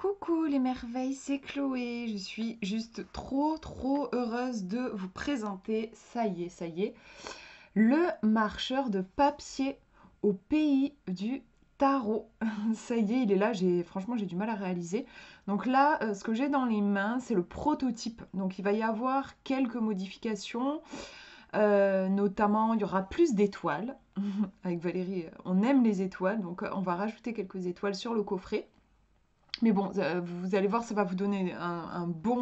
Coucou les merveilles, c'est Chloé, je suis juste trop heureuse de vous présenter, ça y est, le marcheur de papier au pays du tarot. Ça y est, il est là, franchement j'ai du mal à réaliser. Donc là, ce que j'ai dans les mains, c'est le prototype, donc il va y avoir quelques modifications, notamment il y aura plus d'étoiles. Avec Valérie, on aime les étoiles, donc on va rajouter quelques étoiles sur le coffret. Mais bon, vous allez voir, ça va vous donner un bon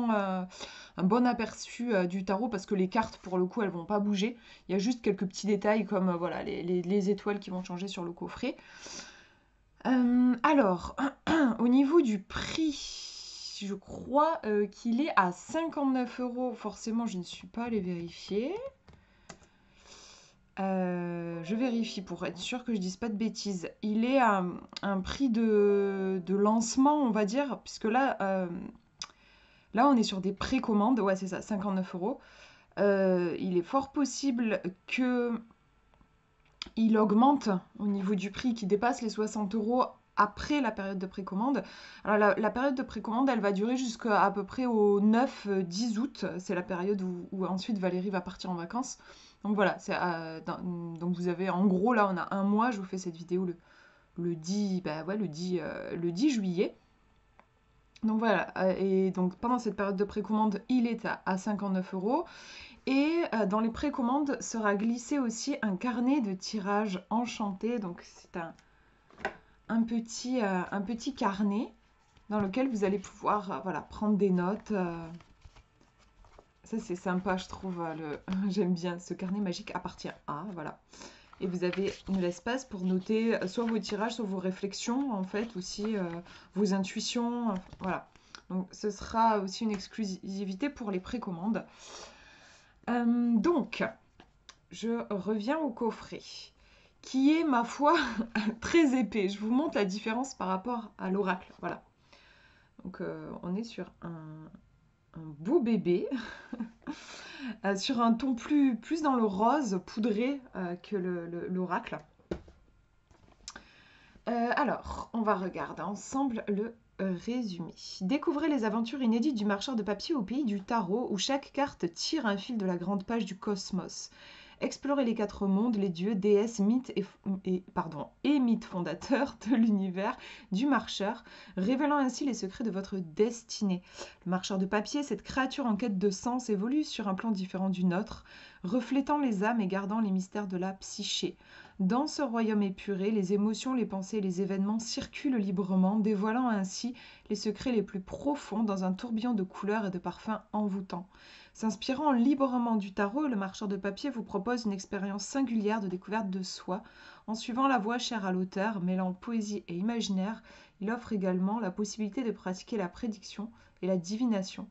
aperçu du tarot, parce que les cartes, pour le coup, elles vont pas bouger. Il y a juste quelques petits détails comme voilà, les étoiles qui vont changer sur le coffret. Alors, au niveau du prix, je crois qu'il est à 59 €. Forcément, je ne suis pas allée vérifier. Je vérifie pour être sûr que je dise pas de bêtises. Il est à un prix de lancement, on va dire, puisque là, là on est sur des précommandes. Ouais, c'est ça, 59 €. Il est fort possible que il augmente au niveau du prix, qui dépasse les 60 € après la période de précommande. Alors la période de précommande, elle va durer jusqu'à à peu près au 9-10 août. C'est la période où ensuite Valérie va partir en vacances. Donc voilà, donc vous avez en gros, là on a un mois, je vous fais cette vidéo le 10 juillet. Donc voilà, et donc pendant cette période de précommande, il est à 59 €. Et dans les précommandes sera glissé aussi un carnet de tirage enchanté. Donc c'est un petit carnet dans lequel vous allez pouvoir voilà, prendre des notes. Ça c'est sympa, je trouve, j'aime bien ce carnet magique appartient à, voilà. Et vous avez de l'espace pour noter soit vos tirages, soit vos réflexions, en fait, aussi vos intuitions, voilà. Donc ce sera aussi une exclusivité pour les précommandes. Donc, je reviens au coffret, qui est, ma foi, très épais. Je vous montre la différence par rapport à l'oracle, voilà. Donc on est sur un beau bébé sur un ton plus dans le rose poudré que l'oracle. Alors, on va regarder ensemble le résumé. Découvrez les aventures inédites du marcheur de papier au pays du tarot, où chaque carte tire un fil de la grande page du cosmos. Explorez les quatre mondes, les dieux, déesses, mythes et mythes fondateurs de l'univers du marcheur, révélant ainsi les secrets de votre destinée. Le marcheur de papier, cette créature en quête de sens, évolue sur un plan différent du nôtre, reflétant les âmes et gardant les mystères de la psyché. Dans ce royaume épuré, les émotions, les pensées et les événements circulent librement, dévoilant ainsi les secrets les plus profonds dans un tourbillon de couleurs et de parfums envoûtants. S'inspirant librement du tarot, le marcheur de papier vous propose une expérience singulière de découverte de soi. En suivant la voie chère à l'auteur, mêlant poésie et imaginaire, il offre également la possibilité de pratiquer la prédiction et la divination.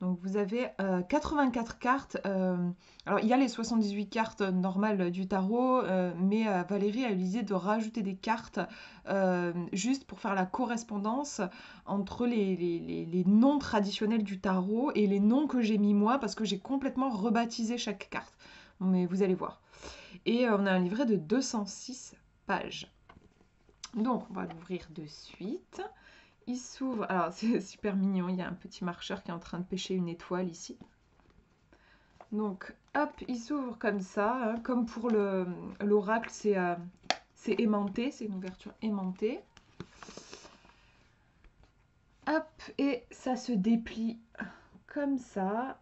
Donc vous avez 84 cartes. Alors il y a les 78 cartes normales du tarot, mais Valérie a eu l'idée de rajouter des cartes juste pour faire la correspondance entre les noms traditionnels du tarot et les noms que j'ai mis moi, parce que j'ai complètement rebaptisé chaque carte. Mais vous allez voir. Et on a un livret de 206 pages. Donc on va l'ouvrir de suite. Il s'ouvre, alors c'est super mignon, il y a un petit marcheur qui est en train de pêcher une étoile ici. Donc hop, il s'ouvre comme ça, hein, comme pour l'oracle, c'est aimanté, c'est une ouverture aimantée. Hop, et ça se déplie comme ça.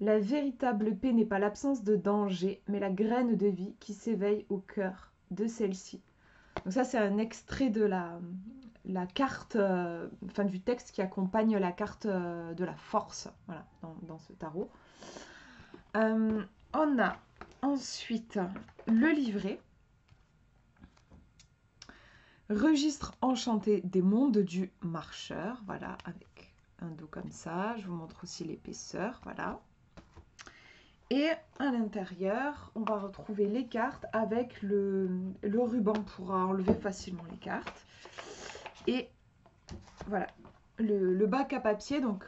La véritable paix n'est pas l'absence de danger, mais la graine de vie qui s'éveille au cœur de celle-ci. Donc ça c'est un extrait de la carte, enfin du texte qui accompagne la carte de la force, voilà, dans ce tarot. On a ensuite le livret. Registre enchanté des mondes du marcheur, voilà, avec un dos comme ça. Je vous montre aussi l'épaisseur, voilà. Et à l'intérieur, on va retrouver les cartes avec le ruban pour enlever facilement les cartes. Et voilà, le bac à papier. Donc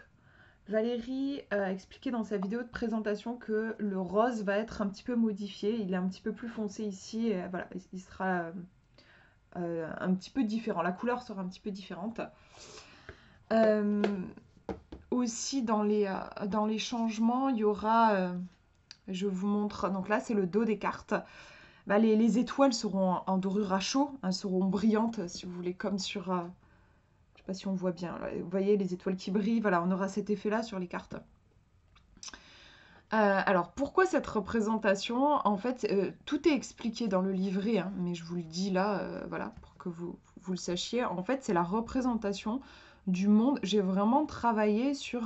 Valérie a expliqué dans sa vidéo de présentation que le rose va être un petit peu modifié. Il est un petit peu plus foncé ici. Et voilà, il sera un petit peu différent. La couleur sera un petit peu différente. Aussi dans les changements, il y aura, je vous montre, donc là c'est le dos des cartes. Bah, les étoiles seront en dorure à chaud, hein, seront brillantes si vous voulez, comme sur, je sais pas si on voit bien, là, vous voyez les étoiles qui brillent, voilà, on aura cet effet là sur les cartes. Alors pourquoi cette représentation? En fait, tout est expliqué dans le livret, hein, mais je vous le dis là, voilà, pour que vous le sachiez. En fait, c'est la représentation du monde. J'ai vraiment travaillé sur...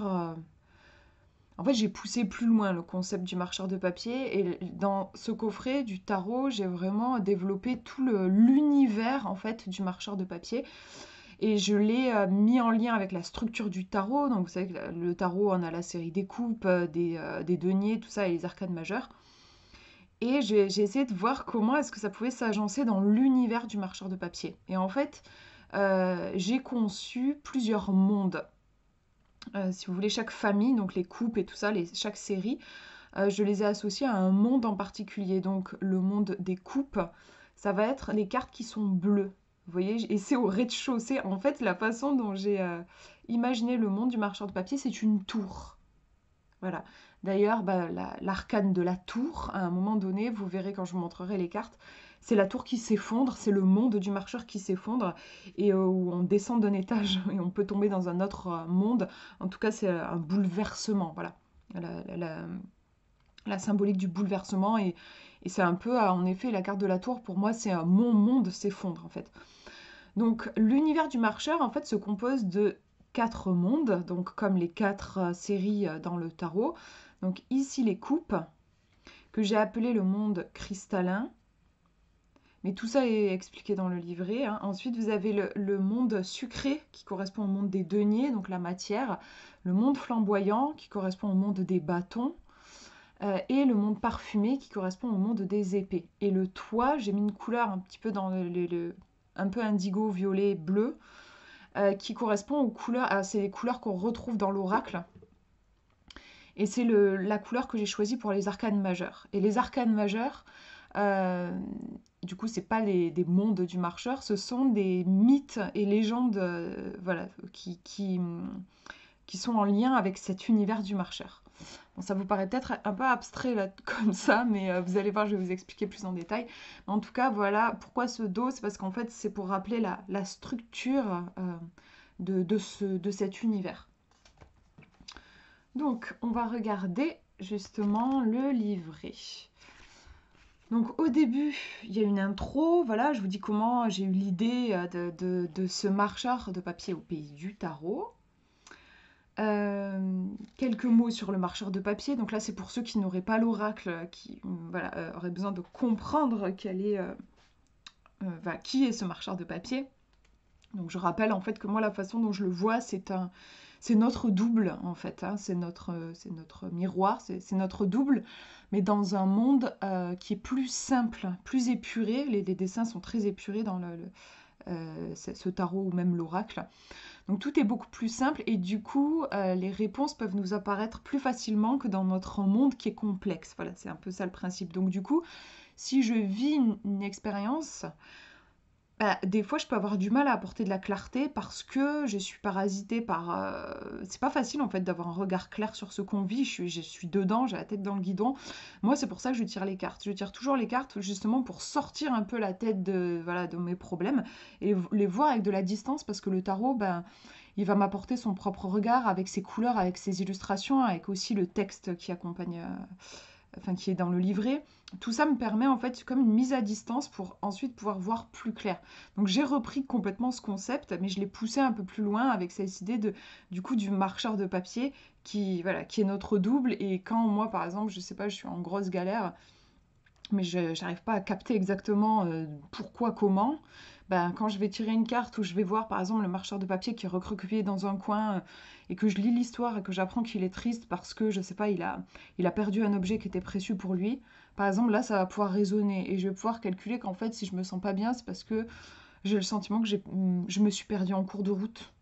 En fait, j'ai poussé plus loin le concept du marcheur de papier. Et dans ce coffret du tarot, j'ai vraiment développé tout l'univers en fait du marcheur de papier. Et je l'ai mis en lien avec la structure du tarot. Donc vous savez que le tarot, on a la série des coupes, des deniers, tout ça, et les arcanes majeures. Et j'ai essayé de voir comment est-ce que ça pouvait s'agencer dans l'univers du marcheur de papier. Et en fait, j'ai conçu plusieurs mondes. Si vous voulez, chaque famille, donc les coupes et tout ça, chaque série, je les ai associées à un monde en particulier. Donc le monde des coupes, ça va être les cartes qui sont bleues. Vous voyez, et c'est au rez-de-chaussée. En fait, la façon dont j'ai imaginé le monde du marcheur de papier, c'est une tour. Voilà. D'ailleurs, bah, l'arcane de la tour, à un moment donné, vous verrez quand je vous montrerai les cartes, c'est la tour qui s'effondre, c'est le monde du marcheur qui s'effondre, et où on descend d'un étage et on peut tomber dans un autre monde. En tout cas, c'est un bouleversement. Voilà. La symbolique du bouleversement, et c'est un peu, en effet, la carte de la tour, pour moi, c'est mon monde s'effondre, en fait. Donc, l'univers du marcheur, en fait, se compose de 4 mondes, donc comme les 4 séries dans le tarot. Donc, ici, les coupes, que j'ai appelé le monde cristallin, mais tout ça est expliqué dans le livret, hein. Ensuite, vous avez le monde sucré, qui correspond au monde des deniers, donc la matière, le monde flamboyant, qui correspond au monde des bâtons, et le monde parfumé qui correspond au monde des épées. Et le toit, j'ai mis une couleur un petit peu dans un peu indigo, violet, bleu, qui correspond aux couleurs, c'est les couleurs qu'on retrouve dans l'oracle, et c'est la couleur que j'ai choisie pour les arcanes majeures. Et les arcanes majeures, du coup, c'est pas des mondes du marcheur, ce sont des mythes et légendes, voilà, qui sont en lien avec cet univers du marcheur. Bon, ça vous paraît peut-être un peu abstrait là, comme ça, mais vous allez voir, je vais vous expliquer plus en détail. Mais en tout cas, voilà pourquoi ce dos, c'est parce qu'en fait, c'est pour rappeler la structure de cet univers. Donc, on va regarder justement le livret. Donc, au début, il y a une intro. Voilà, je vous dis comment j'ai eu l'idée de ce marcheur de papier au pays du tarot. Quelques mots sur le marcheur de papier. Donc là, c'est pour ceux qui n'auraient pas l'oracle, qui voilà, auraient besoin de comprendre qui est ce marcheur de papier. Donc je rappelle en fait que moi, la façon dont je le vois, c'est notre double en fait, hein, c'est notre miroir, c'est notre double, mais dans un monde qui est plus simple, plus épuré. Les dessins sont très épurés dans ce tarot ou même l'oracle. Donc tout est beaucoup plus simple, et du coup les réponses peuvent nous apparaître plus facilement que dans notre monde qui est complexe. Voilà, c'est un peu ça le principe. Donc du coup, si je vis une expérience, bah, des fois je peux avoir du mal à apporter de la clarté parce que je suis parasitée par... C'est pas facile en fait d'avoir un regard clair sur ce qu'on vit. Je suis dedans, j'ai la tête dans le guidon. Moi, c'est pour ça que je tire les cartes. Je tire toujours les cartes justement pour sortir un peu la tête de mes problèmes et les voir avec de la distance, parce que le tarot, ben, il va m'apporter son propre regard avec ses couleurs, avec ses illustrations, avec aussi le texte qui accompagne... qui est dans le livret. Tout ça me permet en fait comme une mise à distance pour ensuite pouvoir voir plus clair. Donc j'ai repris complètement ce concept, mais je l'ai poussé un peu plus loin avec cette idée du marcheur de papier qui, voilà, qui est notre double. Et quand moi par exemple, je sais pas, je suis en grosse galère, mais je n'arrive pas à capter exactement pourquoi, comment, ben, quand je vais tirer une carte où je vais voir par exemple le marcheur de papier qui est recroquevillé dans un coin et que je lis l'histoire et que j'apprends qu'il est triste parce que, je sais pas, il a perdu un objet qui était précieux pour lui, par exemple, là ça va pouvoir résonner et je vais pouvoir calculer qu'en fait si je me sens pas bien, c'est parce que j'ai le sentiment que je me suis perdue en cours de route.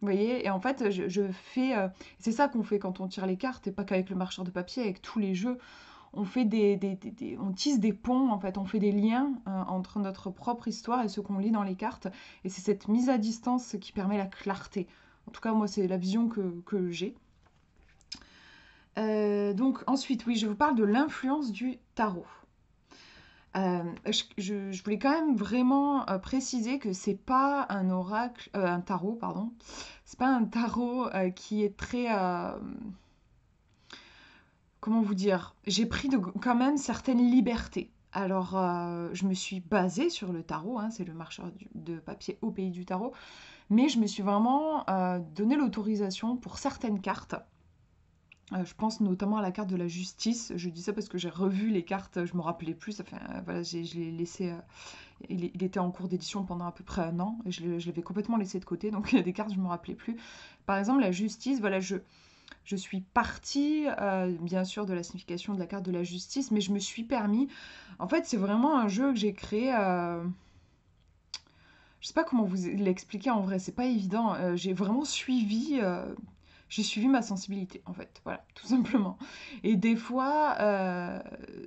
Vous voyez, et en fait je fais... c'est ça qu'on fait quand on tire les cartes, et pas qu'avec le marcheur de papier, avec tous les jeux. on fait on tisse des ponts, en fait, on fait des liens entre notre propre histoire et ce qu'on lit dans les cartes. Et c'est cette mise à distance qui permet la clarté. En tout cas, moi, c'est la vision que j'ai. Donc ensuite, oui, je vous parle de l'influence du tarot. Je voulais quand même vraiment préciser que c'est pas un oracle, un tarot, pardon. C'est pas un tarot qui est très... comment vous dire? J'ai pris quand même certaines libertés. Alors, je me suis basée sur le tarot, hein, c'est le marcheur de papier au pays du tarot, mais je me suis vraiment donné l'autorisation pour certaines cartes. Je pense notamment à la carte de la justice. Je dis ça parce que j'ai revu les cartes, je ne me rappelais plus. Ça fait, voilà, je l'ai laissé. Il était en cours d'édition pendant à peu près un an. Et je l'avais complètement laissé de côté. Donc il y a des cartes, je ne me rappelais plus. Par exemple, la justice, voilà, je suis partie, bien sûr, de la signification de la carte de la justice, mais je me suis permis. En fait, c'est vraiment un jeu que j'ai créé. Je ne sais pas comment vous l'expliquer en vrai, c'est pas évident. J'ai vraiment suivi. J'ai suivi ma sensibilité, en fait, voilà, tout simplement. Et des fois,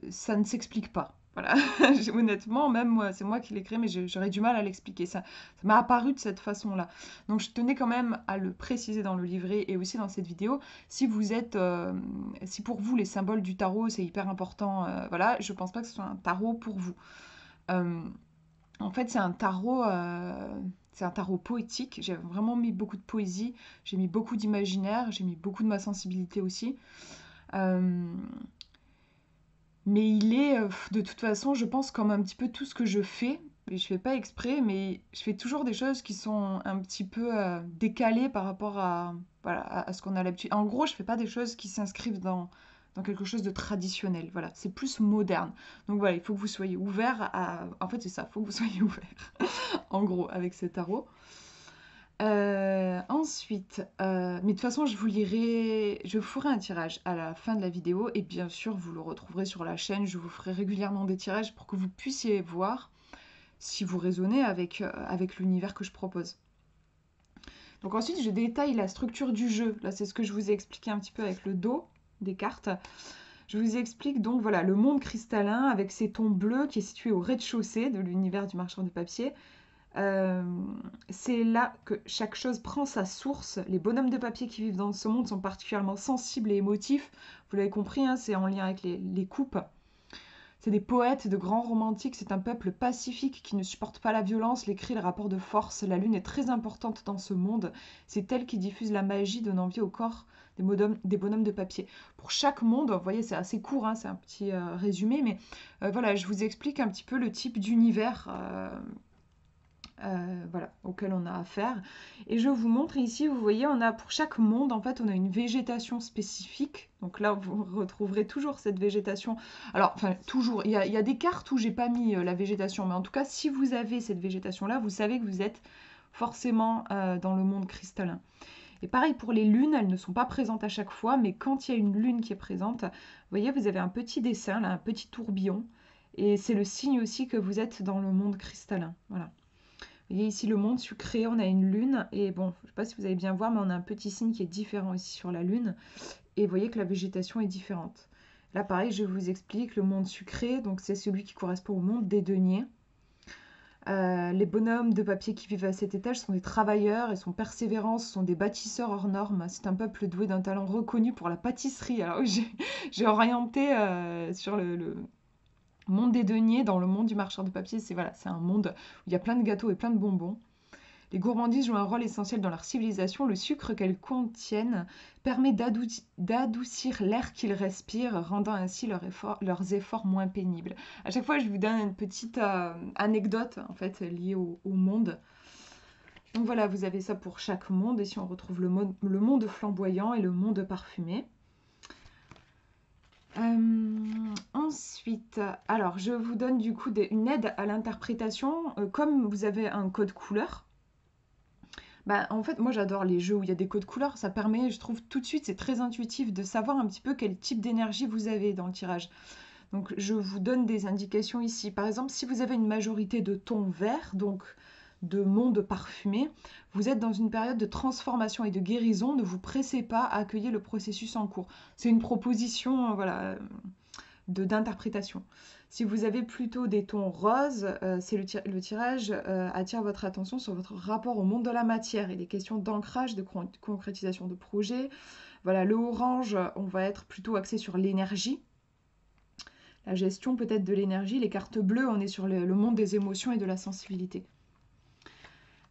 ça ne s'explique pas, voilà. Honnêtement, même c'est moi qui l'ai créé, mais j'aurais du mal à l'expliquer. Ça m'a apparu de cette façon-là. Donc, je tenais quand même à le préciser dans le livret et aussi dans cette vidéo. Si vous êtes, si pour vous, les symboles du tarot, c'est hyper important, voilà, je pense pas que ce soit un tarot pour vous. En fait, c'est un tarot poétique. J'ai vraiment mis beaucoup de poésie, j'ai mis beaucoup d'imaginaire, j'ai mis beaucoup de ma sensibilité aussi. Mais il est, de toute façon, je pense comme un petit peu tout ce que je fais. Et je fais pas exprès, mais je fais toujours des choses qui sont un petit peu décalées par rapport à, voilà, à ce qu'on a l'habitude. En gros, je fais pas des choses qui s'inscrivent dans quelque chose de traditionnel, voilà, c'est plus moderne. Donc voilà, il faut que vous soyez ouvert à... En fait, c'est ça, il faut que vous soyez ouvert, en gros, avec ce tarot. Ensuite, mais de toute façon, je vous lirai... Je vous ferai un tirage à la fin de la vidéo, et bien sûr, vous le retrouverez sur la chaîne, je vous ferai régulièrement des tirages pour que vous puissiez voir si vous résonnez avec l'univers que je propose. Donc ensuite, je détaille la structure du jeu. Là, c'est ce que je vous ai expliqué un petit peu avec le dos des cartes. Je vous explique donc voilà le monde cristallin avec ses tons bleus qui est situé au rez-de-chaussée de l'univers du marchand de papier. C'est là que chaque chose prend sa source. Les bonhommes de papier qui vivent dans ce monde sont particulièrement sensibles et émotifs. Vous l'avez compris, hein, c'est en lien avec les coupes. C'est des poètes, de grands romantiques, c'est un peuple pacifique qui ne supporte pas la violence, les cris, les rapports de force. La lune est très importante dans ce monde. C'est elle qui diffuse la magie, donnant vie au corps des bonhommes de papier. Pour chaque monde, vous voyez, c'est assez court, hein, c'est un petit résumé, mais voilà, je vous explique un petit peu le type d'univers voilà, auquel on a affaire. Et je vous montre ici, vous voyez, on a pour chaque monde, en fait, on a une végétation spécifique. Donc là, vous retrouverez toujours cette végétation. Alors, enfin, toujours, il y a des cartes où j'ai pas mis la végétation, mais en tout cas, si vous avez cette végétation-là, vous savez que vous êtes forcément dans le monde cristallin. Et pareil pour les lunes, elles ne sont pas présentes à chaque fois, mais quand il y a une lune qui est présente, vous voyez, vous avez un petit dessin, là, un petit tourbillon, et c'est le signe aussi que vous êtes dans le monde cristallin, voilà. Vous voyez ici le monde sucré, on a une lune, et bon, je ne sais pas si vous allez bien voir, mais on a un petit signe qui est différent ici sur la lune. Et vous voyez que la végétation est différente. Là, pareil, je vous explique, le monde sucré, donc c'est celui qui correspond au monde des deniers. Les bonhommes de papier qui vivent à cet étage sont des travailleurs et sont persévérants, ce sont des bâtisseurs hors normes. C'est un peuple doué d'un talent reconnu pour la pâtisserie. Alors j'ai orienté sur le monde des deniers, dans le monde du marcheur de papier, c'est voilà, c'est un monde où il y a plein de gâteaux et plein de bonbons. Les gourmandises jouent un rôle essentiel dans leur civilisation. Le sucre qu'elles contiennent permet d'adoucir l'air qu'ils respirent, rendant ainsi leurs efforts moins pénibles. À chaque fois, je vous donne une petite anecdote en fait, liée au monde. Donc voilà, vous avez ça pour chaque monde. Ici, on retrouve le monde flamboyant et le monde parfumé. Ensuite, alors je vous donne du coup une aide à l'interprétation. Comme vous avez un code couleur, bah, en fait, moi j'adore les jeux où il y a des codes couleurs, ça permet, je trouve tout de suite, c'est très intuitif de savoir un petit peu quel type d'énergie vous avez dans le tirage. Donc je vous donne des indications ici. Par exemple, si vous avez une majorité de tons verts, donc de monde parfumé, vous êtes dans une période de transformation et de guérison, ne vous pressez pas à accueillir le processus en cours. C'est une proposition, voilà, d'interprétation. Si vous avez plutôt des tons roses, le tirage attire votre attention sur votre rapport au monde de la matière et les questions d'ancrage, de concrétisation de projets. Voilà, le orange, on va être plutôt axé sur l'énergie, la gestion peut-être de l'énergie. Les cartes bleues, on est sur le monde des émotions et de la sensibilité.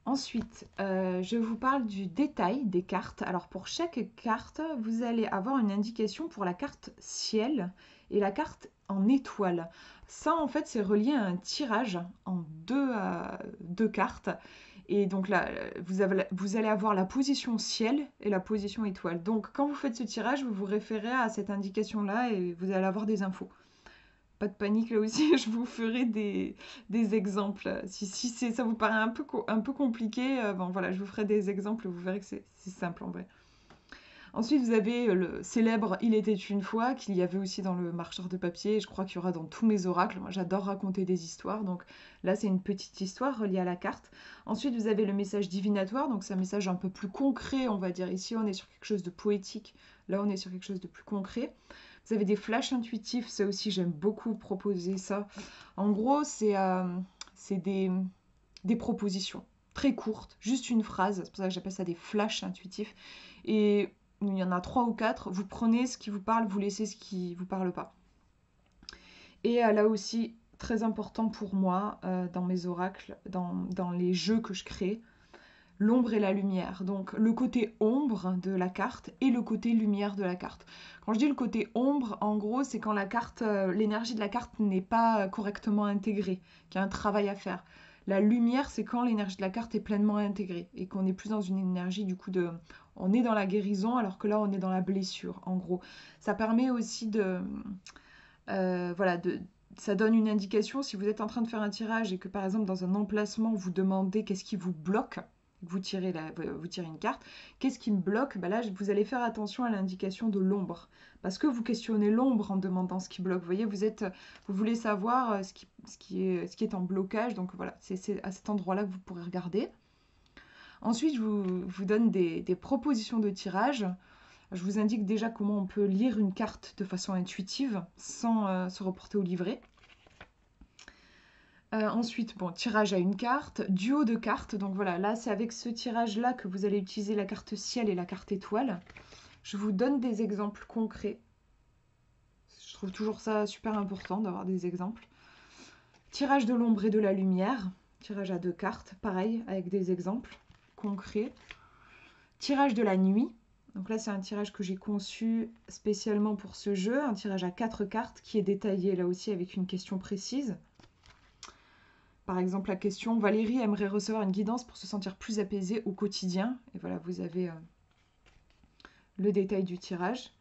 Ensuite, je vous parle du détail des cartes. Alors pour chaque carte, vous allez avoir une indication pour la carte ciel et la carte en étoile. Ça, en fait, c'est relié à un tirage en deux cartes. Et donc là, vous allez avoir la position ciel et la position étoile. Donc quand vous faites ce tirage, vous vous référez à cette indication-là et vous allez avoir des infos. Pas de panique là aussi, je vous ferai des exemples. Si ça vous paraît un peu compliqué, bon voilà, je vous ferai des exemples, vous verrez que c'est simple en vrai. Ensuite, vous avez le célèbre « Il était une fois » qu'il y avait aussi dans le Marcheur de Papier, et je crois qu'il y aura dans tous mes oracles. Moi, j'adore raconter des histoires, donc là, c'est une petite histoire reliée à la carte. Ensuite, vous avez le message divinatoire, donc c'est un message un peu plus concret, on va dire. Ici, on est sur quelque chose de poétique, là, on est sur quelque chose de plus concret. Vous avez des flashs intuitifs, ça aussi j'aime beaucoup proposer ça. En gros, c'est des propositions très courtes, juste une phrase, c'est pour ça que j'appelle ça des flashs intuitifs. Et il y en a 3 ou 4, vous prenez ce qui vous parle, vous laissez ce qui ne vous parle pas. Et là aussi, très important pour moi, dans mes oracles, dans les jeux que je crée, l'ombre et la lumière, donc le côté ombre de la carte et le côté lumière de la carte. Quand je dis le côté ombre, en gros, c'est quand la carte, l'énergie de la carte n'est pas correctement intégrée, qu'il y a un travail à faire. La lumière, c'est quand l'énergie de la carte est pleinement intégrée et qu'on est plus dans une énergie du coup de... On est dans la guérison alors que là, on est dans la blessure, en gros. Ça permet aussi de... voilà, de... Ça donne une indication. Si vous êtes en train de faire un tirage et que par exemple, dans un emplacement, vous demandez qu'est-ce qui vous bloque, vous tirez une carte, qu'est-ce qui me bloque? Bah là, vous allez faire attention à l'indication de l'ombre, parce que vous questionnez l'ombre en demandant ce qui bloque. Vous voyez, vous voulez savoir ce qui est en blocage, donc voilà, c'est à cet endroit-là que vous pourrez regarder. Ensuite, je vous donne des propositions de tirage. Je vous indique déjà comment on peut lire une carte de façon intuitive, sans se reporter au livret. Ensuite, bon, tirage à une carte, duo de cartes. Donc voilà, là, c'est avec ce tirage-là que vous allez utiliser la carte ciel et la carte étoile. Je vous donne des exemples concrets. Je trouve toujours ça super important d'avoir des exemples. Tirage de l'ombre et de la lumière. Tirage à 2 cartes, pareil, avec des exemples concrets. Tirage de la nuit. Donc là, c'est un tirage que j'ai conçu spécialement pour ce jeu. Un tirage à 4 cartes qui est détaillé là aussi avec une question précise. Par exemple, la question « Valérie aimerait recevoir une guidance pour se sentir plus apaisée au quotidien ». Et voilà, vous avez le détail du tirage.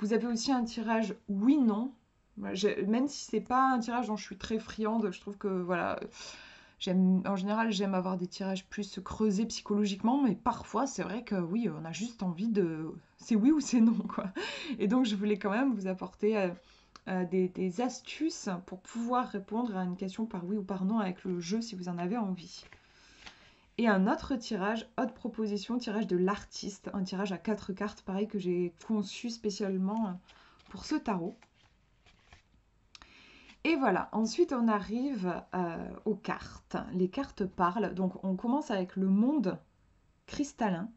Vous avez aussi un tirage « oui-non ». Même si c'est pas un tirage dont je suis très friande, je trouve que, voilà, en général, j'aime avoir des tirages plus creusés psychologiquement, mais parfois, c'est vrai que oui, on a juste envie de... C'est oui ou c'est non, quoi. Et donc, je voulais quand même vous apporter... des astuces pour pouvoir répondre à une question par oui ou par non avec le jeu si vous en avez envie. Et un autre tirage, autre proposition, tirage de l'artiste, un tirage à 4 cartes, pareil, que j'ai conçu spécialement pour ce tarot. Et voilà, ensuite on arrive aux cartes. Les cartes parlent, donc on commence avec le monde cristallin,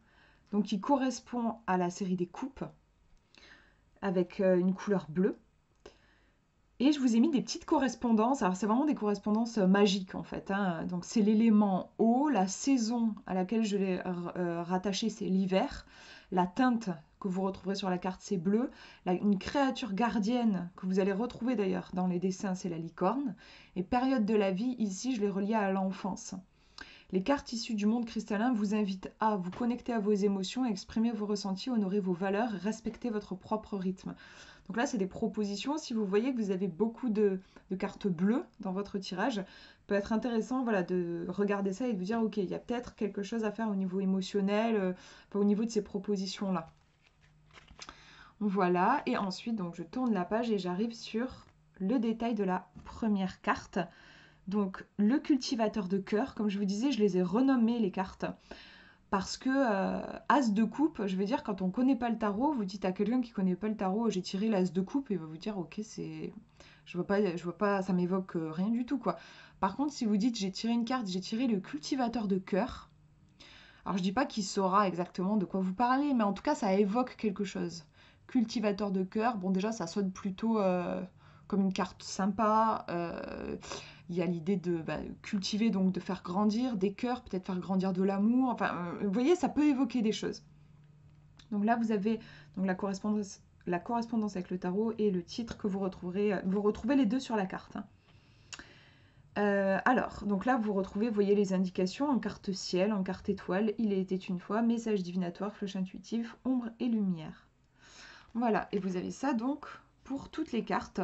donc qui correspond à la série des coupes, avec une couleur bleue. Et je vous ai mis des petites correspondances, alors c'est vraiment des correspondances magiques en fait, hein. Donc c'est l'élément eau, la saison à laquelle je l'ai rattaché c'est l'hiver, la teinte que vous retrouverez sur la carte c'est bleu, une créature gardienne que vous allez retrouver d'ailleurs dans les dessins c'est la licorne, et période de la vie ici je l'ai reliée à l'enfance. Les cartes issues du monde cristallin vous invitent à vous connecter à vos émotions, exprimer vos ressentis, honorer vos valeurs, respecter votre propre rythme. Donc là, c'est des propositions. Si vous voyez que vous avez beaucoup de cartes bleues dans votre tirage, ça peut être intéressant, voilà, de regarder ça et de vous dire, ok, il y a peut-être quelque chose à faire au niveau émotionnel, au niveau de ces propositions-là. Voilà, et ensuite, donc, je tourne la page et j'arrive sur le détail de la première carte. Donc, le cultivateur de cœur, comme je vous disais, je les ai renommées les cartes. Parce que as de coupe, je veux dire, quand on ne connaît pas le tarot, vous dites à quelqu'un qui ne connaît pas le tarot, j'ai tiré l'as de coupe, et il va vous dire, ok, c'est... Je vois pas, ça m'évoque rien du tout, quoi. Par contre, si vous dites, j'ai tiré une carte, j'ai tiré le cultivateur de cœur, alors je dis pas qu'il saura exactement de quoi vous parlez, mais en tout cas, ça évoque quelque chose. Cultivateur de cœur, bon déjà, ça sonne plutôt comme une carte sympa, il y a l'idée de cultiver, donc de faire grandir des cœurs, peut-être faire grandir de l'amour, enfin, vous voyez, ça peut évoquer des choses. Donc là, vous avez donc, la correspondance avec le tarot et le titre que vous retrouvez les deux sur la carte. Alors, donc là, vous retrouvez, vous voyez les indications en carte ciel, en carte étoile, il était une fois, message divinatoire, flèche intuitive, ombre et lumière. Voilà, et vous avez ça donc pour toutes les cartes.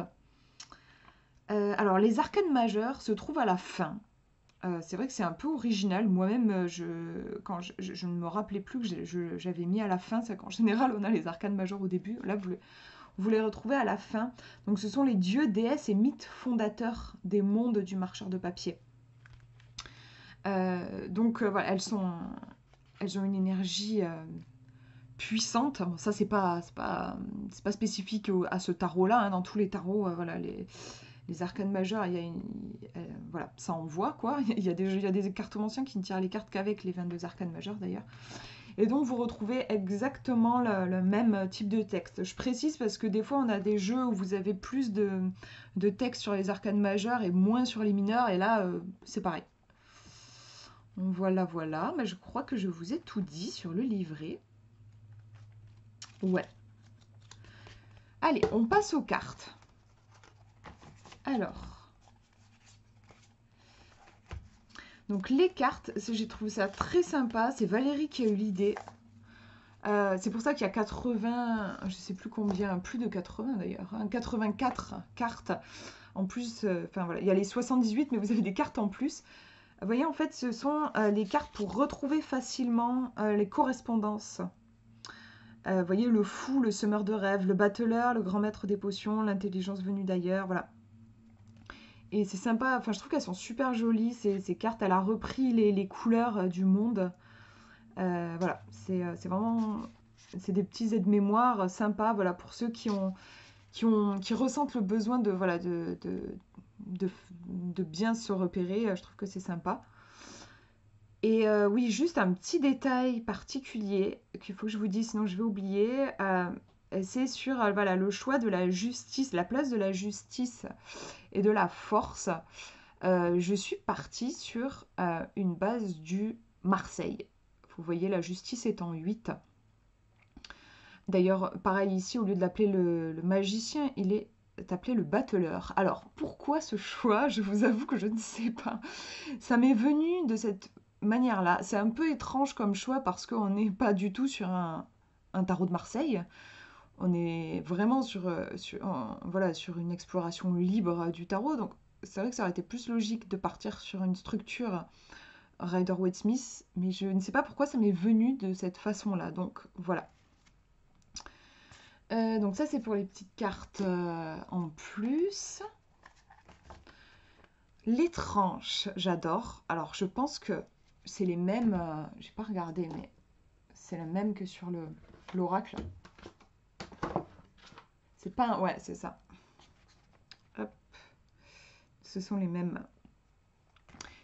Alors, les arcanes majeures se trouvent à la fin. C'est vrai que c'est un peu original. Moi-même, quand je ne me rappelais plus que j'avais mis à la fin. C'est qu'en général, on a les arcanes majeures au début. Là, vous les retrouvez à la fin. Donc, ce sont les dieux, déesses et mythes fondateurs des mondes du marcheur de papier. Donc, voilà, elles ont une énergie... puissante. Bon, ça c'est pas spécifique à ce tarot là, hein. Dans tous les tarots, voilà, les arcanes majeures, il y a une, voilà, ça on voit quoi, il y a des cartomanciens qui ne tirent les cartes qu'avec les 22 arcanes majeures d'ailleurs, et donc vous retrouvez exactement le même type de texte. Je précise parce que des fois on a des jeux où vous avez plus de textes sur les arcanes majeures et moins sur les mineures, et là c'est pareil. Voilà, voilà, mais je crois que je vous ai tout dit sur le livret. Ouais. Allez, on passe aux cartes. Alors. Donc, les cartes, j'ai trouvé ça très sympa. C'est Valérie qui a eu l'idée. C'est pour ça qu'il y a 80, je ne sais plus combien, plus de 80 d'ailleurs, hein, 84 cartes. En plus, enfin voilà, il y a les 78, mais vous avez des cartes en plus. Vous voyez, en fait, ce sont les cartes pour retrouver facilement les correspondances. Vous voyez, le fou, le semeur de rêve, le battleur, le grand maître des potions, l'intelligence venue d'ailleurs, voilà. Et c'est sympa, enfin je trouve qu'elles sont super jolies, ces cartes. Elle a repris les couleurs du monde. Voilà, c'est vraiment... C'est des petits aides-mémoires sympas, voilà, pour ceux qui ressentent le besoin de, voilà, de bien se repérer. Je trouve que c'est sympa. Et oui, juste un petit détail particulier qu'il faut que je vous dise, sinon je vais oublier. C'est sur voilà, le choix de la justice, la place de la justice et de la force. Je suis partie sur une base du Marseille. Vous voyez, la justice est en 8. D'ailleurs, pareil ici, au lieu de l'appeler le magicien, il est... appelé le battleur. Alors, pourquoi ce choix? Je vous avoue que je ne sais pas. Ça m'est venu de cette manière-là. C'est un peu étrange comme choix parce qu'on n'est pas du tout sur un tarot de Marseille. On est vraiment voilà, sur une exploration libre du tarot. Donc, c'est vrai que ça aurait été plus logique de partir sur une structure Rider-Waite-Smith, mais je ne sais pas pourquoi ça m'est venu de cette façon-là. Donc, voilà. Donc ça c'est pour les petites cartes en plus. Les tranches, j'adore. Alors je pense que c'est les mêmes, j'ai pas regardé, mais c'est la même que sur l'oracle. C'est pas un... Ouais, c'est ça. Hop. Ce sont les mêmes.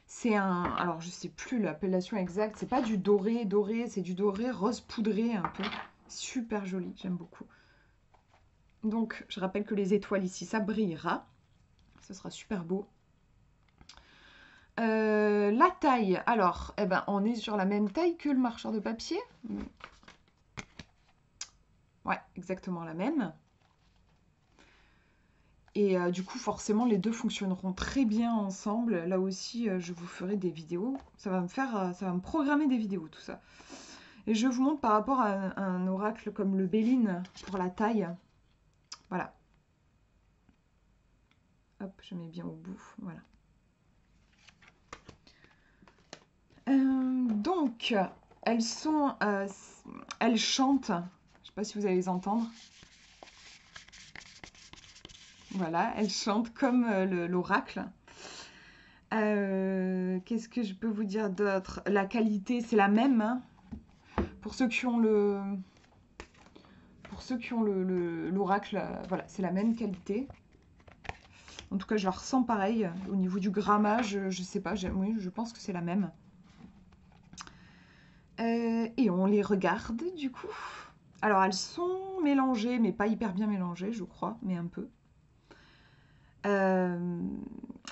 C'est un... Alors je sais plus l'appellation exacte, c'est pas du doré, doré, c'est du doré rose poudré un peu. Super joli, j'aime beaucoup. Donc, je rappelle que les étoiles ici, ça brillera. Ce sera super beau. La taille. Alors, eh ben, on est sur la même taille que le marcheur de papier. Ouais, exactement la même. Et du coup, forcément, les deux fonctionneront très bien ensemble. Là aussi, je vous ferai des vidéos. Ça va me programmer des vidéos, tout ça. Et je vous montre par rapport à un oracle comme le Belline pour la taille. Voilà. Hop, je mets bien au bout. Voilà. Donc, elles sont... elles chantent. Je ne sais pas si vous allez les entendre. Voilà, elles chantent comme l'oracle. Qu'est-ce que je peux vous dire d'autre? La qualité, c'est la même, hein. Pour ceux qui ont le... l'oracle, voilà, c'est la même qualité. En tout cas, je la ressens pareil. Au niveau du grammage, je sais pas. Oui, je pense que c'est la même. Et on les regarde, du coup. Alors, elles sont mélangées, mais pas hyper bien mélangées, je crois, mais un peu.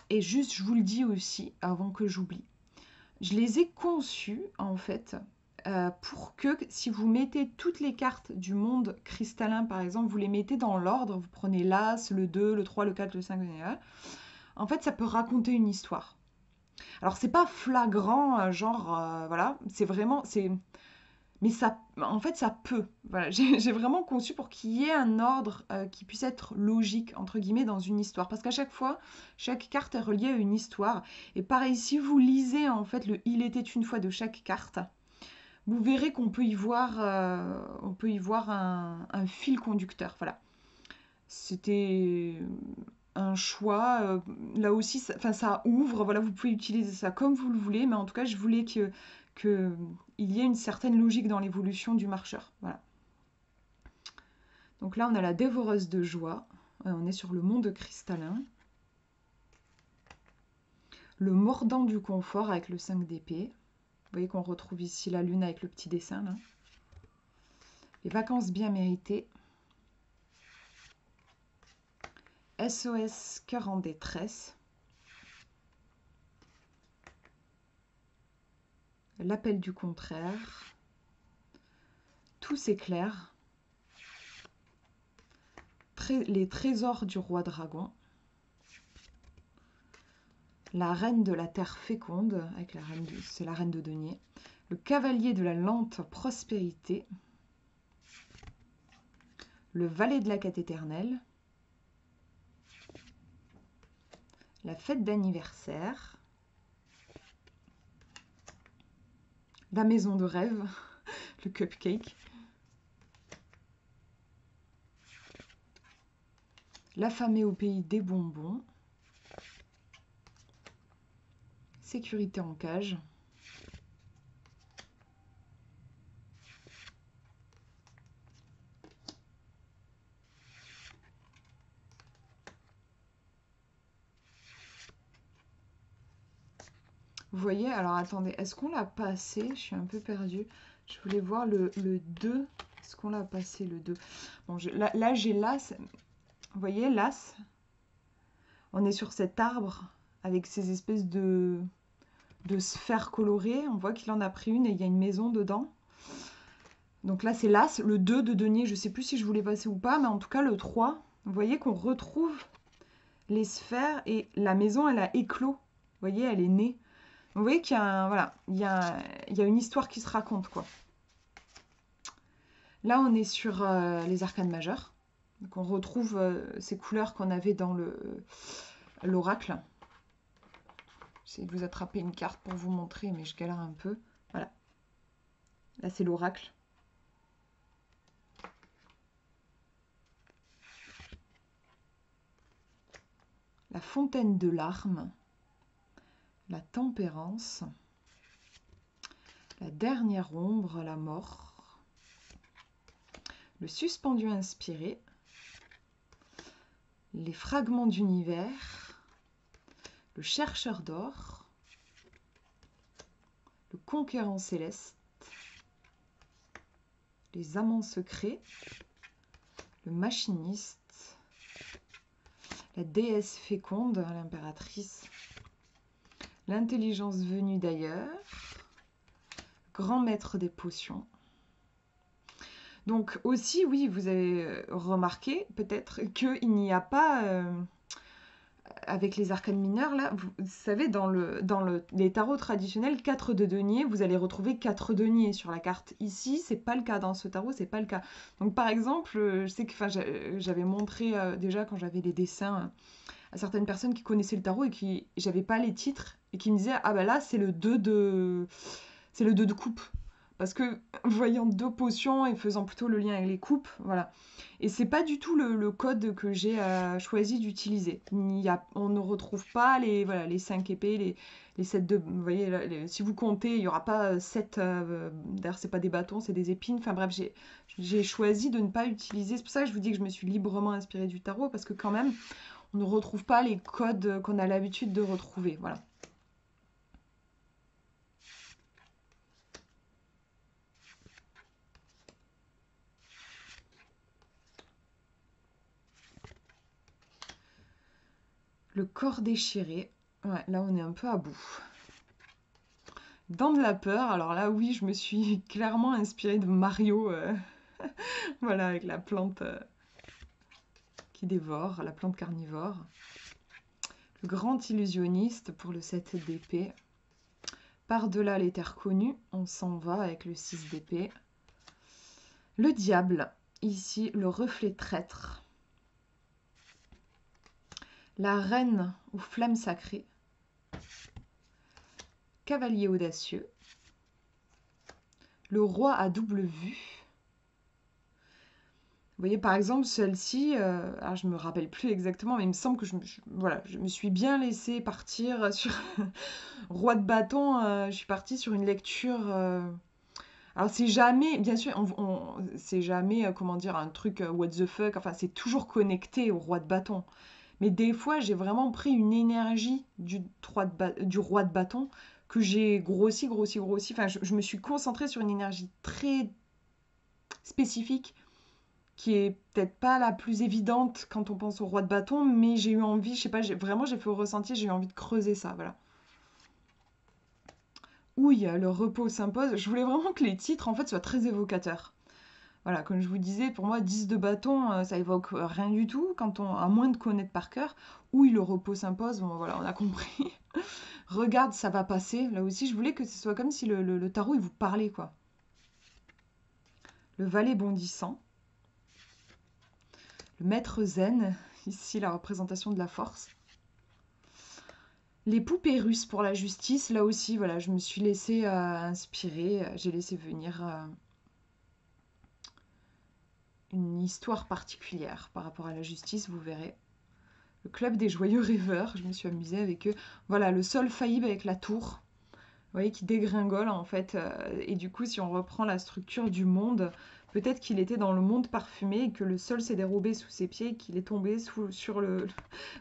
Et juste, je vous le dis aussi, avant que j'oublie. Je les ai conçues, en fait... pour que si vous mettez toutes les cartes du monde cristallin, par exemple, vous les mettez dans l'ordre, vous prenez l'As, le 2, le 3, le 4, le 5, en fait, ça peut raconter une histoire. Alors, c'est pas flagrant, genre, voilà, c'est vraiment, c'est... Mais ça, en fait, ça peut. Voilà, j'ai vraiment conçu pour qu'il y ait un ordre qui puisse être logique, entre guillemets, dans une histoire. Parce qu'à chaque fois, chaque carte est reliée à une histoire. Et pareil, si vous lisez, en fait, le « Il était une fois » de chaque carte... Vous verrez qu'on peut y voir, un fil conducteur. Voilà. C'était un choix. Là aussi, ça ouvre. Voilà, vous pouvez utiliser ça comme vous le voulez. Mais en tout cas, je voulais qu'il y ait une certaine logique dans l'évolution du marcheur. Voilà. Donc là, on a la dévoreuse de joie. On est sur le monde cristallin. Le mordant du confort avec le 5 d'épée. Vous voyez qu'on retrouve ici la lune avec le petit dessin. Là. Les vacances bien méritées. SOS, cœur en détresse. L'appel du contraire. Tout s'éclaire. Les trésors du roi dragon. La reine de la terre féconde, avec c'est la reine de denier. Le cavalier de la lente prospérité. Le valet de la quête éternelle. La fête d'anniversaire. La maison de rêve, le cupcake. L'affamé au pays des bonbons. Sécurité en cage. Vous voyez, alors attendez, est-ce qu'on l'a passé? Je suis un peu perdue. Je voulais voir le 2. Est-ce qu'on l'a passé le 2? Bon, là j'ai l'as. Vous voyez, l'as. On est sur cet arbre avec ces espèces de sphères colorées, on voit qu'il en a pris une et il y a une maison dedans. Donc là c'est l'as, le 2 de denier, je ne sais plus si je voulais passer ou pas, mais en tout cas le 3, vous voyez qu'on retrouve les sphères et la maison elle a éclos, vous voyez elle est née. Vous voyez qu'il y a, voilà, il y a une histoire qui se raconte quoi. Là on est sur les arcanes majeures, donc on retrouve ces couleurs qu'on avait dans l'oracle. J'essaie de vous attraper une carte pour vous montrer, mais je galère un peu. Voilà. Là, c'est l'oracle. La fontaine de larmes. La tempérance. La dernière ombre, la mort. Le suspendu inspiré. Les fragments d'univers. Le chercheur d'or, le conquérant céleste, les amants secrets, le machiniste, la déesse féconde, l'impératrice, l'intelligence venue d'ailleurs, grand maître des potions. Donc aussi, oui, vous avez remarqué peut-être qu'il n'y a pas... avec les arcanes mineures, là, vous savez, dans les tarots traditionnels, 4 de denier, vous allez retrouver 4 deniers sur la carte. Ici, c'est pas le cas. Dans ce tarot, c'est pas le cas. Donc, par exemple, je sais que j'avais montré déjà quand j'avais les dessins à certaines personnes qui connaissaient le tarot et qui j'avais pas les titres et qui me disaient « Ah ben là, c'est le 2 de coupe. » Parce que voyant deux potions et faisant plutôt le lien avec les coupes, voilà. Et c'est pas du tout le code que j'ai choisi d'utiliser. On ne retrouve pas les, voilà, les 5 épées, les 7 de... Vous voyez, si vous comptez, il n'y aura pas 7... D'ailleurs, c'est pas des bâtons, c'est des épines. Enfin bref, j'ai choisi de ne pas utiliser... C'est pour ça que je vous dis que je me suis librement inspirée du tarot, parce que quand même, on ne retrouve pas les codes qu'on a l'habitude de retrouver, voilà. Le corps déchiré, ouais, là on est un peu à bout. Dans de la peur, alors là oui, je me suis clairement inspirée de Mario, voilà, avec la plante qui dévore, la plante carnivore. Le grand illusionniste pour le 7 d'épée. Par-delà les terres connues, on s'en va avec le 6 d'épée. Le diable, ici le reflet traître. La reine aux flammes sacrées, cavalier audacieux, le roi à double vue. Vous voyez par exemple celle-ci, alors je ne me rappelle plus exactement, mais il me semble que voilà, je me suis bien laissée partir sur roi de bâton, je suis partie sur une lecture... Alors c'est jamais, bien sûr, c'est jamais, comment dire, un truc what the fuck, enfin c'est toujours connecté au roi de bâton. Mais des fois, j'ai vraiment pris une énergie du roi de bâton que j'ai grossi. Enfin, je me suis concentrée sur une énergie très spécifique qui est peut-être pas la plus évidente quand on pense au roi de bâton, mais j'ai eu envie, je sais pas, vraiment j'ai fait ressentir, j'ai eu envie de creuser ça, voilà. Ouille, le repos s'impose. Je voulais vraiment que les titres, en fait, soient très évocateurs. Voilà, comme je vous disais, pour moi, 10 de bâton, ça évoque rien du tout, quand on, à moins de connaître par cœur. Oui, le repos s'impose, bon, voilà, on a compris. Regarde, ça va passer. Là aussi, je voulais que ce soit comme si le tarot, il vous parlait, quoi. Le valet bondissant. Le maître zen, ici, la représentation de la force. Les poupées russes pour la justice, là aussi, voilà, je me suis laissée inspirer, j'ai laissé venir... une histoire particulière par rapport à la justice, vous verrez. Le club des joyeux rêveurs, je me suis amusée avec eux. Voilà, le sol faillible avec la tour, vous voyez, qui dégringole en fait. Et du coup, si on reprend la structure du monde, peut-être qu'il était dans le monde parfumé et que le sol s'est dérobé sous ses pieds et qu'il est tombé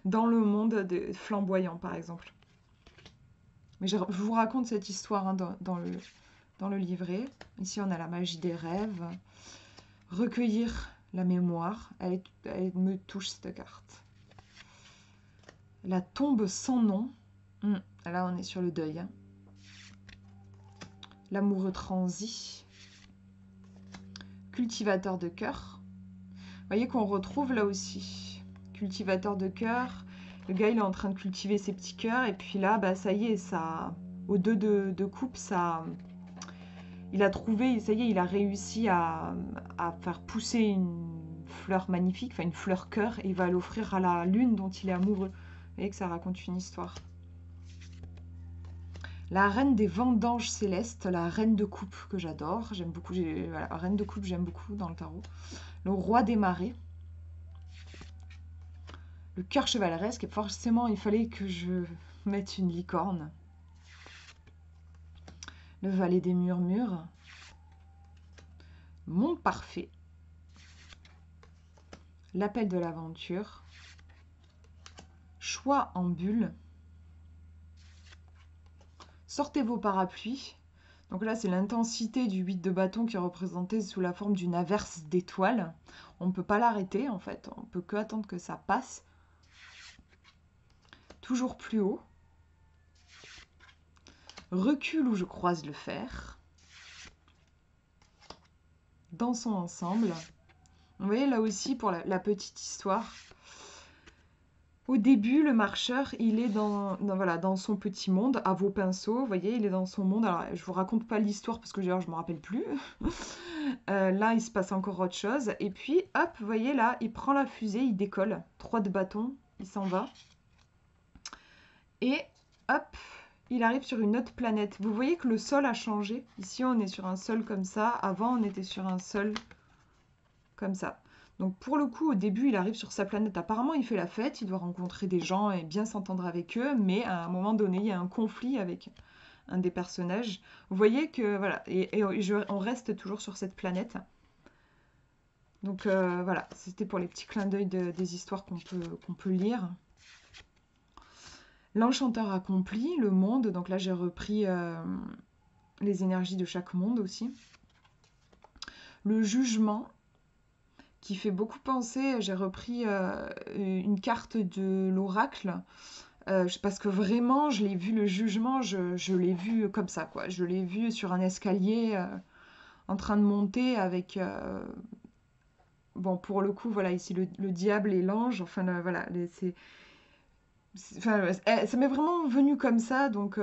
dans le monde flamboyant, par exemple. Mais je vous raconte cette histoire hein, dans le livret. Ici, on a la magie des rêves. Recueillir la mémoire, elle me touche cette carte. La tombe sans nom, là on est sur le deuil. Hein. L'amoureux transi, cultivateur de cœur. Vous voyez qu'on retrouve là aussi, cultivateur de cœur. Le gars il est en train de cultiver ses petits cœurs et puis là bah ça y est, ça, aux deux de coupe ça... Il a trouvé, ça y est, il a réussi à faire pousser une fleur magnifique, enfin une fleur cœur, et il va l'offrir à la lune dont il est amoureux. Vous voyez que ça raconte une histoire. La reine des vendanges célestes, la reine de coupe que j'adore, j'aime beaucoup, voilà, reine de coupe j'aime beaucoup dans le tarot. Le roi des marées. Le cœur chevaleresque, et forcément il fallait que je mette une licorne. Le valet des murmures, monde parfait, l'appel de l'aventure, choix en bulle, sortez vos parapluies. Donc là, c'est l'intensité du 8 de bâton qui est représentée sous la forme d'une averse d'étoiles. On ne peut pas l'arrêter, en fait. On ne peut que attendre que ça passe. Toujours plus haut. Recul où je croise le fer. Dansons ensemble. Vous voyez là aussi pour la petite histoire. Au début, le marcheur, il est voilà, dans son petit monde, à vos pinceaux. Vous voyez, il est dans son monde. Alors, je ne vous raconte pas l'histoire parce que d'ailleurs, je ne me rappelle plus. Là, il se passe encore autre chose. Et puis, hop, vous voyez là, il prend la fusée, il décolle. 3 de bâton, il s'en va. Et hop, il arrive sur une autre planète. Vous voyez que le sol a changé. Ici, on est sur un sol comme ça. Avant, on était sur un sol comme ça. Donc, pour le coup, au début, il arrive sur sa planète. Apparemment, il fait la fête. Il doit rencontrer des gens et bien s'entendre avec eux. Mais à un moment donné, il y a un conflit avec un des personnages. Vous voyez que, voilà, on reste toujours sur cette planète. Donc, voilà, c'était pour les petits clins d'œil des histoires qu'on peut lire. L'enchanteur accompli, le monde. Donc là, j'ai repris les énergies de chaque monde aussi. Le jugement, qui fait beaucoup penser. J'ai repris une carte de l'oracle. Parce que vraiment, je l'ai vu, le jugement, je l'ai vu comme ça, quoi. Je l'ai vu sur un escalier en train de monter avec... bon, pour le coup, voilà, ici, le diable et l'ange. Enfin, voilà, c'est... Enfin, ça m'est vraiment venu comme ça, donc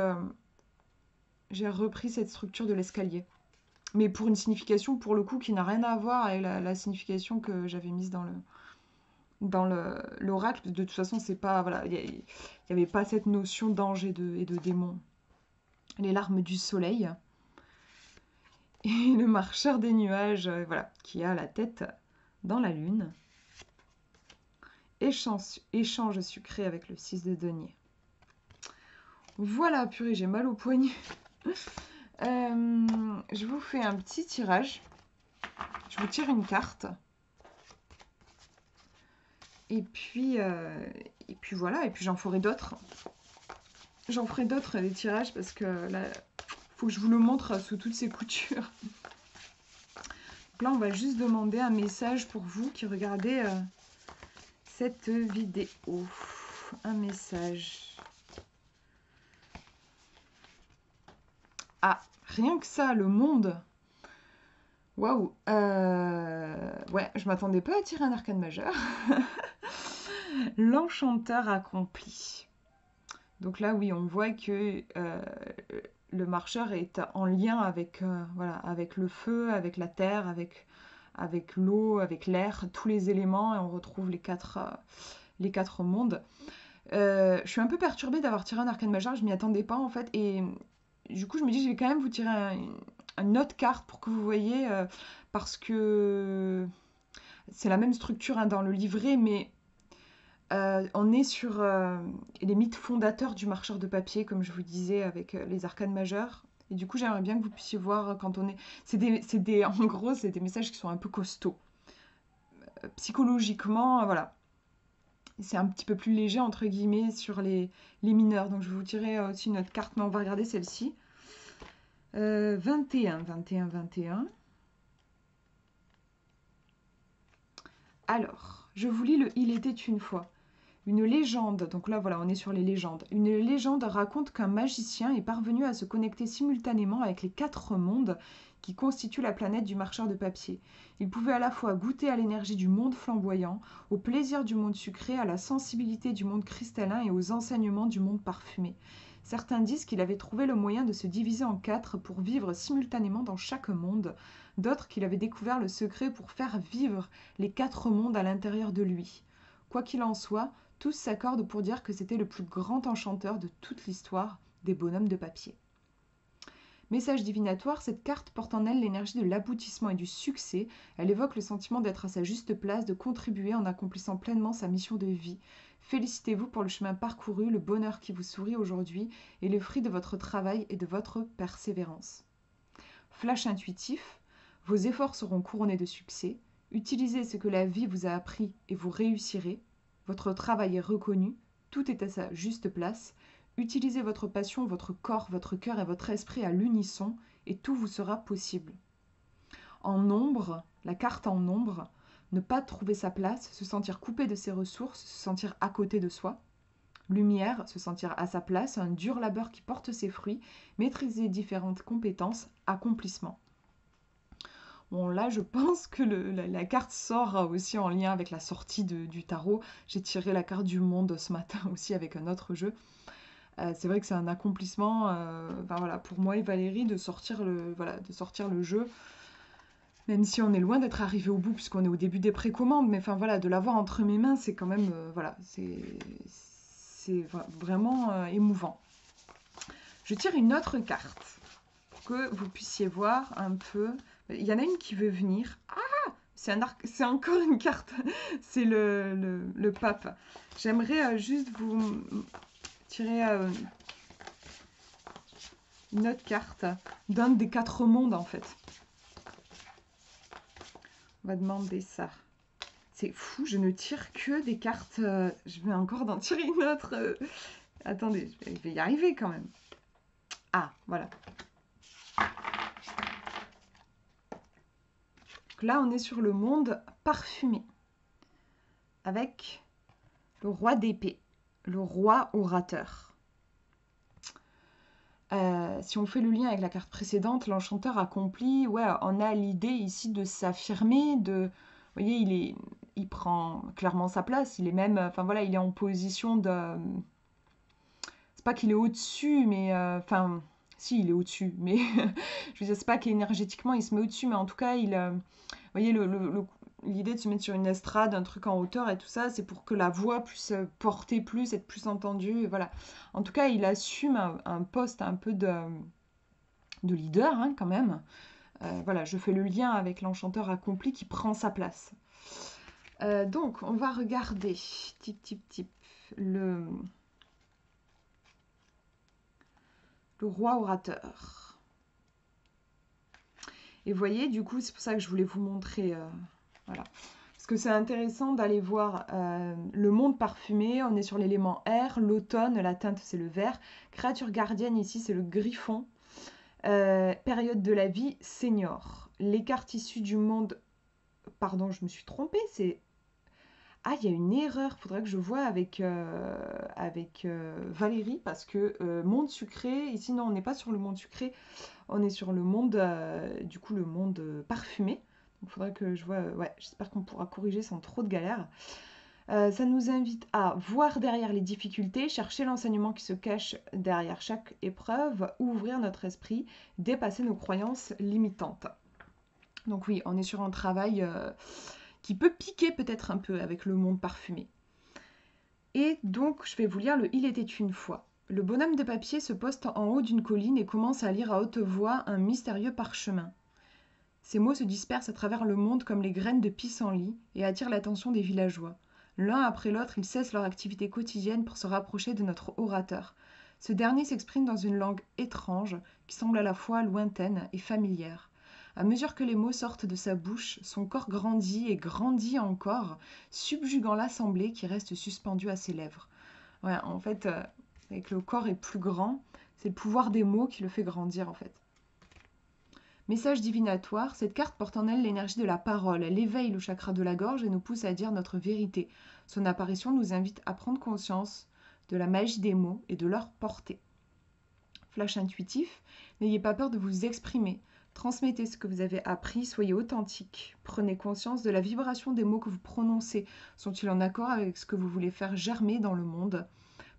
j'ai repris cette structure de l'escalier. Mais pour une signification, pour le coup, qui n'a rien à voir avec la signification que j'avais mise dans l'oracle. De toute façon, c'est pas, voilà, il n'y avait pas cette notion d'ange et de démon. Les larmes du soleil. Et le marcheur des nuages, voilà, qui a la tête dans la lune. Échange sucré avec le 6 de denier. Voilà, purée, j'ai mal au poignet. Je vous fais un petit tirage. Je vous tire une carte. Et puis voilà, et puis j'en ferai d'autres. J'en ferai d'autres, des tirages, parce que là, il faut que je vous le montre sous toutes ses coutures. Donc là, on va juste demander un message pour vous qui regardez... cette vidéo, un message. Ah, rien que ça, le monde. Waouh. Ouais, je m'attendais pas à tirer un arcane majeur. L'enchanteur accompli. Donc là, oui, on voit que le marcheur est en lien avec, voilà, avec le feu, avec la terre, avec l'eau, avec l'air, tous les éléments, et on retrouve les quatre mondes. Je suis un peu perturbée d'avoir tiré un arcane majeur, je m'y attendais pas en fait, et du coup je me dis je vais quand même vous tirer une autre carte pour que vous voyez, parce que c'est la même structure, hein, dans le livret, mais on est sur les mythes fondateurs du marcheur de papier, comme je vous disais, avec les arcanes majeurs. Et du coup, j'aimerais bien que vous puissiez voir quand on est... En gros, c'est des messages qui sont un peu costauds. Psychologiquement, voilà. C'est un petit peu plus léger, entre guillemets, sur les mineurs. Donc, je vais vous tirer aussi notre carte, mais on va regarder celle-ci. 21. Alors, je vous lis le « Il était une fois ». Une légende, donc là voilà, on est sur les légendes. Une légende raconte qu'un magicien est parvenu à se connecter simultanément avec les quatre mondes qui constituent la planète du marcheur de papier. Il pouvait à la fois goûter à l'énergie du monde flamboyant, au plaisir du monde sucré, à la sensibilité du monde cristallin et aux enseignements du monde parfumé. Certains disent qu'il avait trouvé le moyen de se diviser en quatre pour vivre simultanément dans chaque monde, d'autres qu'il avait découvert le secret pour faire vivre les quatre mondes à l'intérieur de lui. Quoi qu'il en soit, tous s'accordent pour dire que c'était le plus grand enchanteur de toute l'histoire des bonhommes de papier. Message divinatoire, cette carte porte en elle l'énergie de l'aboutissement et du succès. Elle évoque le sentiment d'être à sa juste place, de contribuer en accomplissant pleinement sa mission de vie. Félicitez-vous pour le chemin parcouru, le bonheur qui vous sourit aujourd'hui et le fruit de votre travail et de votre persévérance. Flash intuitif, vos efforts seront couronnés de succès. Utilisez ce que la vie vous a appris et vous réussirez. Votre travail est reconnu, tout est à sa juste place. Utilisez votre passion, votre corps, votre cœur et votre esprit à l'unisson et tout vous sera possible. En ombre, la carte en ombre, ne pas trouver sa place, se sentir coupé de ses ressources, se sentir à côté de soi. Lumière, se sentir à sa place, un dur labeur qui porte ses fruits, maîtriser différentes compétences, accomplissement. Bon, là, je pense que la carte sort aussi en lien avec la sortie du tarot. J'ai tiré la carte du monde ce matin aussi avec un autre jeu. C'est vrai que c'est un accomplissement, enfin, voilà, pour moi et Valérie, de sortir le jeu. Même si on est loin d'être arrivé au bout, puisqu'on est au début des précommandes. Mais enfin, voilà, de l'avoir entre mes mains, c'est quand même... voilà, c'est vraiment émouvant. Je tire une autre carte pour que vous puissiez voir un peu. Il y en a une qui veut venir. Ah, c'est encore une carte. C'est le pape. J'aimerais juste vous tirer une autre carte d'un des quatre mondes, en fait. On va demander ça. C'est fou, je ne tire que des cartes. Je vais encore en tirer une autre. Attendez, je vais y arriver quand même. Ah, voilà. Donc là, on est sur le monde parfumé. Avec le roi d'épée, le roi orateur. Si on fait le lien avec la carte précédente, l'enchanteur accompli, ouais, on a l'idée ici de s'affirmer, de... Vous voyez, il prend clairement sa place. Il est même, enfin voilà, il est en position de... C'est pas qu'il est au-dessus, mais... Enfin, si, il est au-dessus, mais... je veux dire, c'est pas qu'énergétiquement, il se met au-dessus, mais en tout cas, il... vous voyez, l'idée de se mettre sur une estrade, un truc en hauteur et tout ça, c'est pour que la voix puisse porter plus, être plus entendue, et voilà. En tout cas, il assume un poste un peu de leader, hein, quand même. Voilà, je fais le lien avec l'enchanteur accompli qui prend sa place. Donc, on va regarder, le roi orateur. Et vous voyez, du coup, c'est pour ça que je voulais vous montrer, voilà. Parce que c'est intéressant d'aller voir le monde parfumé, on est sur l'élément air, l'automne, la teinte c'est le vert, créature gardienne ici c'est le griffon. Période de la vie, senior. Les cartes issues du monde... Pardon, je me suis trompée, c'est... Ah, il y a une erreur, faudrait que je voie avec, Valérie, parce que monde sucré, ici non, on n'est pas sur le monde sucré, on est sur le monde, du coup, le monde parfumé. Donc, faudrait que je vois... ouais, j'espère qu'on pourra corriger sans trop de galère. Ça nous invite à voir derrière les difficultés, chercher l'enseignement qui se cache derrière chaque épreuve, ouvrir notre esprit, dépasser nos croyances limitantes. Donc oui, on est sur un travail qui peut piquer peut-être un peu avec le monde parfumé. Et donc, je vais vous lire le « Il était une fois ». Le bonhomme de papier se poste en haut d'une colline et commence à lire à haute voix un mystérieux parchemin. Ces mots se dispersent à travers le monde comme les graines de pissenlit et attirent l'attention des villageois. L'un après l'autre, ils cessent leur activité quotidienne pour se rapprocher de notre orateur. Ce dernier s'exprime dans une langue étrange, qui semble à la fois lointaine et familière. À mesure que les mots sortent de sa bouche, son corps grandit et grandit encore, subjuguant l'assemblée qui reste suspendue à ses lèvres. Ouais, en fait, avec le corps est plus grand, c'est le pouvoir des mots qui le fait grandir, en fait. Message divinatoire, cette carte porte en elle l'énergie de la parole, elle éveille le chakra de la gorge et nous pousse à dire notre vérité. Son apparition nous invite à prendre conscience de la magie des mots et de leur portée. Flash intuitif, n'ayez pas peur de vous exprimer. Transmettez ce que vous avez appris, soyez authentique. Prenez conscience de la vibration des mots que vous prononcez. Sont-ils en accord avec ce que vous voulez faire germer dans le monde?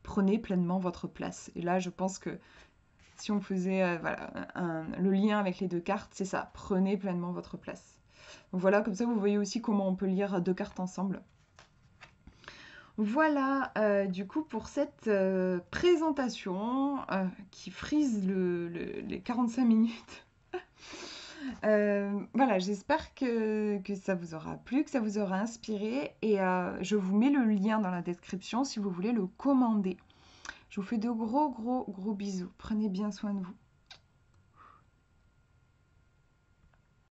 Prenez pleinement votre place. Et là, je pense que... Si on faisait voilà, le lien avec les deux cartes, c'est ça. Prenez pleinement votre place. Donc voilà, comme ça, vous voyez aussi comment on peut lire deux cartes ensemble. Voilà, du coup, pour cette présentation qui frise les 45 minutes. Voilà, j'espère que ça vous aura plu, que ça vous aura inspiré. Et je vous mets le lien dans la description si vous voulez le commander. Je vous fais de gros bisous. Prenez bien soin de vous.